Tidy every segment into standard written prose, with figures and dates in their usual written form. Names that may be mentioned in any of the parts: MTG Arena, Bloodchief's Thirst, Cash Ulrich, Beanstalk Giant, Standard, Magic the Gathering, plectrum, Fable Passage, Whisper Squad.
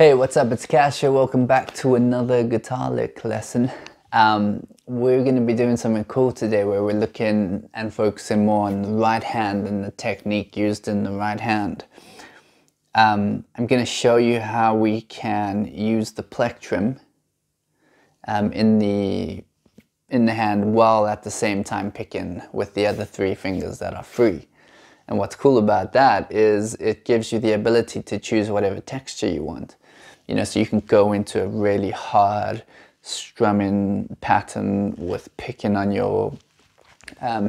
Hey, what's up? It's Cash here. Welcome back to another guitar lick lesson. We're going to be doing something cool today where we're looking and focusing more on the right hand and the technique used in the right hand. I'm going to show you how we can use the plectrum in the hand while at the same time picking with the other three fingers that are free. And what's cool about that is it gives you the ability to choose whatever texture you want. You know, so you can go into a really hard strumming pattern with picking on your,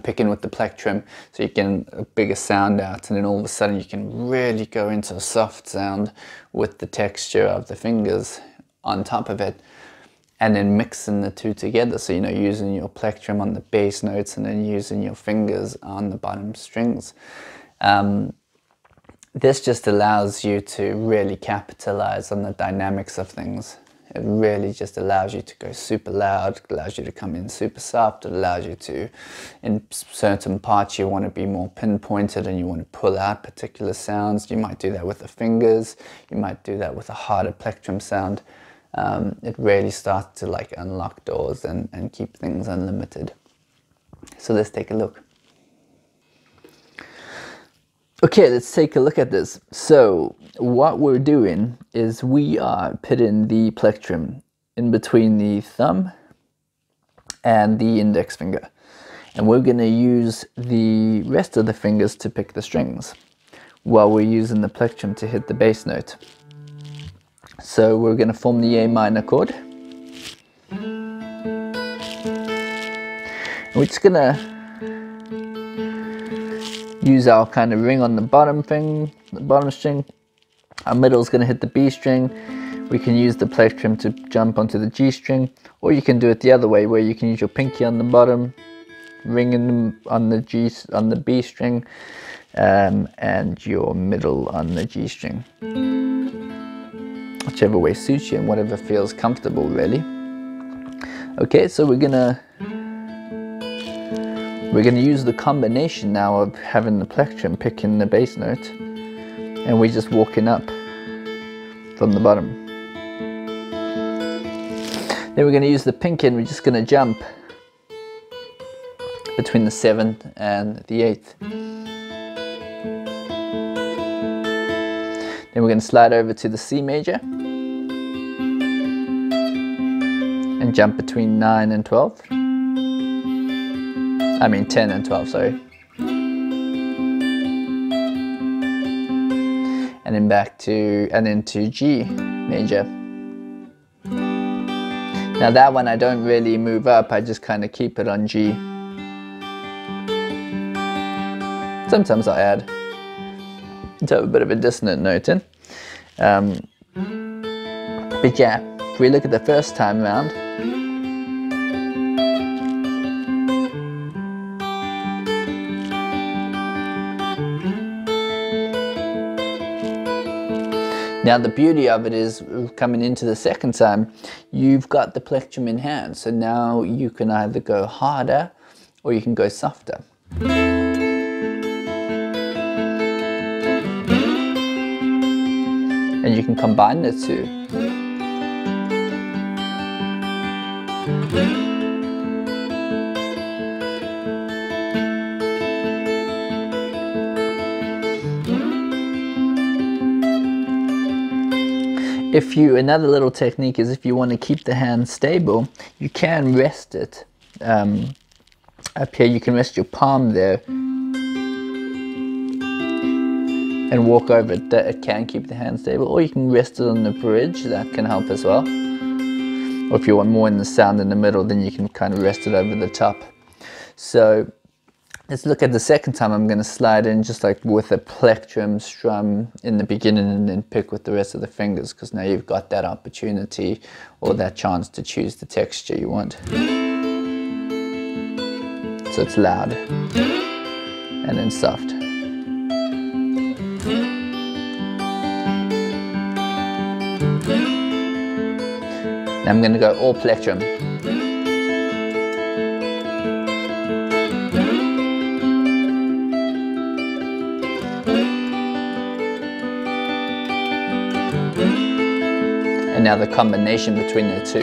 picking with the plectrum, so you get a bigger sound out, and then all of a sudden you can really go into a soft sound with the texture of the fingers on top of it, and then mixing the two together. So, you know, using your plectrum on the bass notes and then using your fingers on the bottom strings. This just allows you to really capitalize on the dynamics of things. It really just allows you to go super loud, allows you to come in super soft, it allows you to, in certain parts you want to be more pinpointed and you want to pull out particular sounds. You might do that with the fingers, you might do that with a harder plectrum sound. It really starts to like unlock doors and keep things unlimited. So let's take a look. Okay, let's take a look at this. So what we're doing is we are putting the plectrum in between the thumb and the index finger. And we're going to use the rest of the fingers to pick the strings while we're using the plectrum to hit the bass note. So we're going to form the A minor chord. And we're just going to use our kind of ring on the bottom thing, the bottom string. Our middle is going to hit the B string. We can use the plectrum to jump onto the G string, or you can do it the other way, where you can use your pinky on the bottom, ring on the G on the B string, and your middle on the G string. Whichever way suits you and whatever feels comfortable, really. Okay, so we're gonna use the combination now of having the plectrum picking the bass note, and we're just walking up from the bottom. Then we're gonna use the pinky, and we're just gonna jump between the 7th and the 8th. Then we're going to slide over to the C major and jump between 9 and 12. I mean 10 and 12, sorry. And then back to, and then to G major. Now that one I don't really move up, I just kind of keep it on G. Sometimes I'll add to have a bit of a dissonant note in. But yeah, if we look at the first time round, now the beauty of it is coming into the second time, you've got the plectrum in hand, so now you can either go harder or you can go softer. And you can combine the two. If you, another little technique is if you want to keep the hand stable, you can rest it up here. You can rest your palm there and walk over it, that it can keep the hand stable, or you can rest it on the bridge, that can help as well. Or if you want more in the sound in the middle, then you can kind of rest it over the top. So let's look at the second time. I'm gonna slide in just like with a plectrum strum in the beginning and then pick with the rest of the fingers, because now you've got that opportunity or that chance to choose the texture you want. So it's loud and then soft. Now I'm going to go all plectrum. and now the combination between the two.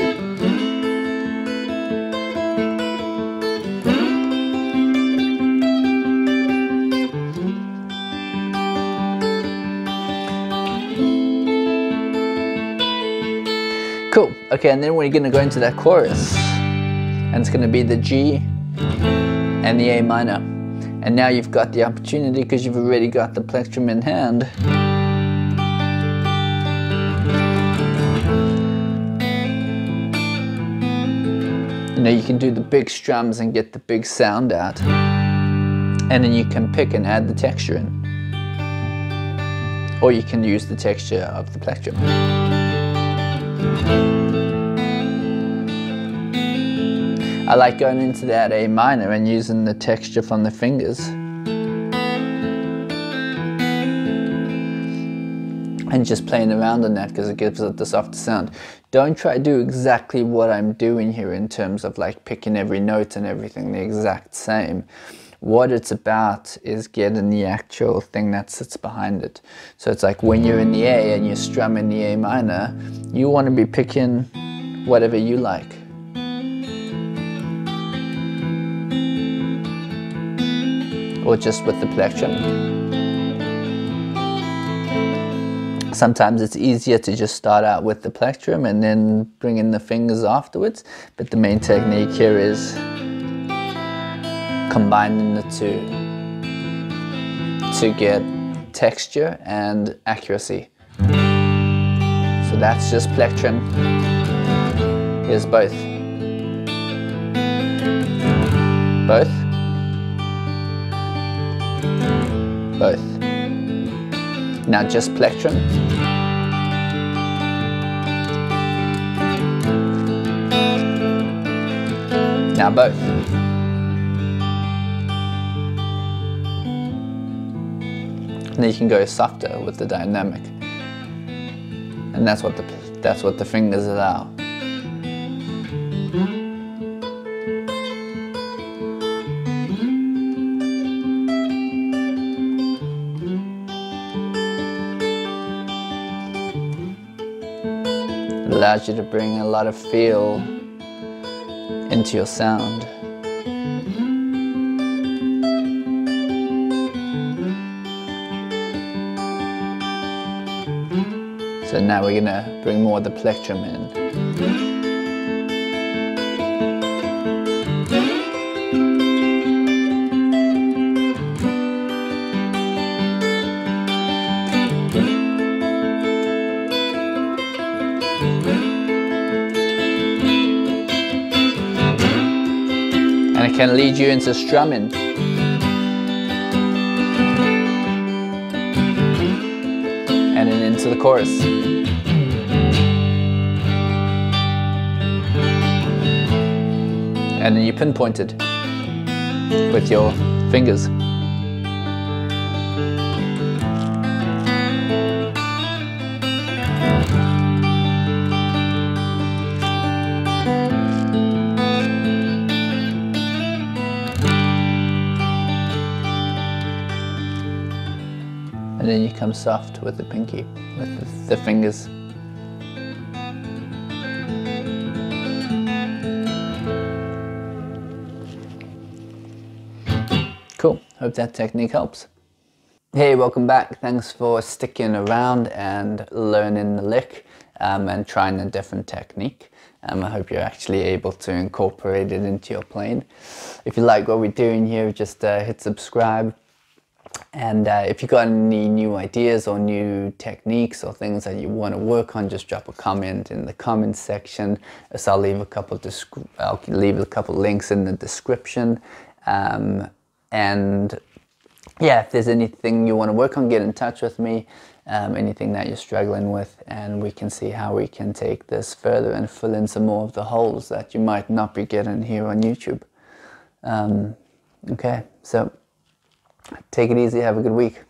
Cool. Okay, and then we're going to go into that chorus, and it's going to be the G and the A minor, and now you've got the opportunity because you've already got the plectrum in hand . You know, you can do the big strums and get the big sound out, and then you can pick and add the texture in, or you can use the texture of the plectrum . I like going into that A minor and using the texture from the fingers and just playing around on that because it gives it the softer sound. Don't try to do exactly what I'm doing here in terms of like picking every note and everything the exact same. What it's about is getting the actual thing that sits behind it. So it's like when you're in the A and you're strumming the A minor, you want to be picking whatever you like. Or just with the plectrum. Sometimes it's easier to just start out with the plectrum and then bring in the fingers afterwards, but the main technique here is combining the two to get texture and accuracy. So that's just plectrum. Here's both. Both. Both. Now just plectrum. Now both. And then you can go softer with the dynamic, and that's what the fingers allow. It allows you to bring a lot of feel into your sound. So now we're gonna bring more of the plectrum in. And it can lead you into strumming. And then into the chorus. And then you pinpoint it with your fingers. And then you come soft with the pinky, with the fingers. Cool, hope that technique helps. Hey, welcome back. Thanks for sticking around and learning the lick and trying a different technique. I hope you're actually able to incorporate it into your playing. If you like what we're doing here, just hit subscribe. And if you got any new ideas or new techniques or things that you want to work on, just drop a comment in the comments section. So I'll leave a couple links in the description. And yeah, if there's anything you want to work on, get in touch with me, anything that you're struggling with, and we can see how we can take this further and fill in some more of the holes that you might not be getting here on YouTube. Okay, so take it easy, have a good week.